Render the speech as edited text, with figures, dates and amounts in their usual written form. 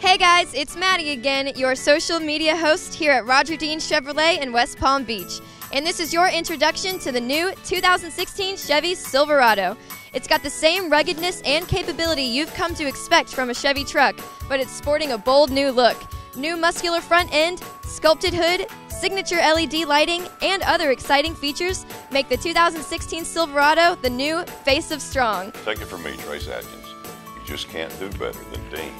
Hey guys, it's Maddie again, your social media host here at Roger Dean Chevrolet in West Palm Beach. And this is your introduction to the new 2016 Chevy Silverado. It's got the same ruggedness and capability you've come to expect from a Chevy truck, but it's sporting a bold new look. New muscular front end, sculpted hood, signature LED lighting, and other exciting features make the 2016 Silverado the new face of strong. Take it from me, Trace Adkins. You just can't do better than Dean.